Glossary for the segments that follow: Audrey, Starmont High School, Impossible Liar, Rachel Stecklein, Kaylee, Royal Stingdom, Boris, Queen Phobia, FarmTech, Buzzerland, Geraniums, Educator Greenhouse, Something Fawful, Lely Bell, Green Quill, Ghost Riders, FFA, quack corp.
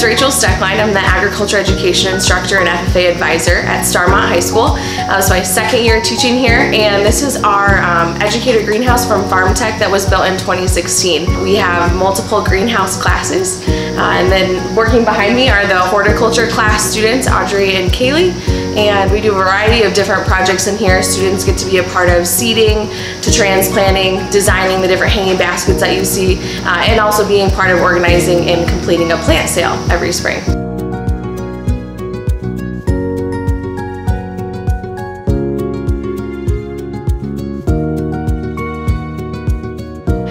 is Rachel Stecklein. I'm the Agriculture Education Instructor and FFA Advisor at Starmont High School. This is my second year teaching here, and this is our Educator Greenhouse from FarmTech that was built in 2016. We have multiple greenhouse classes, and then working behind me are the horticulture class students, Audrey and Kaylee, and we do a variety of different projects in here. Students get to be a part of seeding, to transplanting, designing the different hanging baskets that you see, and also being part of organizing and completing a plant sale every spring.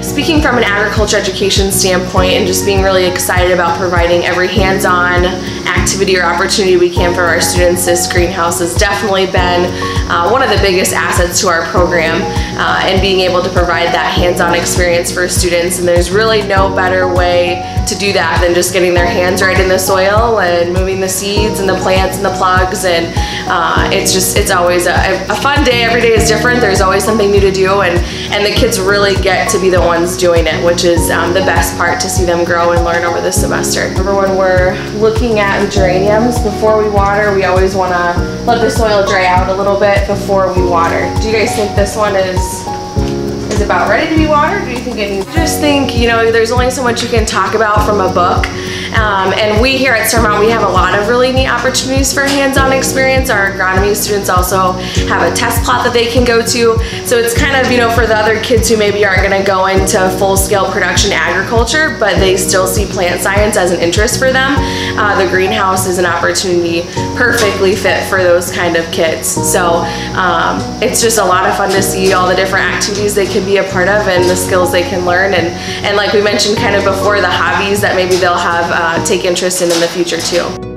Speaking from an agriculture education standpoint and just being really excited about providing every hands-on activity or opportunity we can for our students, this greenhouse has definitely been one of the biggest assets to our program, and being able to provide that hands-on experience for students. And there's really no better way to do that than just getting their hands right in the soil and moving the seeds and the plants and the plugs, and it's always a fun day. Every day is different. There's always something new to do, and the kids really get to be the ones doing it, which is the best part, to see them grow and learn over the semester. Remember, when we're looking at the geraniums, before we water, we always want to let the soil dry out a little bit before we water. Do you guys think this one is about ready to be watered? Do you think it needs? I just think, you know, there's only so much you can talk about from a book. And we here at Starmont, we have a lot of really neat opportunities for hands-on experience. Our agronomy students also have a test plot that they can go to. So it's kind of, you know, for the other kids who maybe aren't going to go into full-scale production agriculture, but they still see plant science as an interest for them. The greenhouse is an opportunity perfectly fit for those kind of kids. So it's just a lot of fun to see all the different activities they can be a part of and the skills they can learn. And like we mentioned kind of before, the hobbies that maybe they'll have take interest in the future too.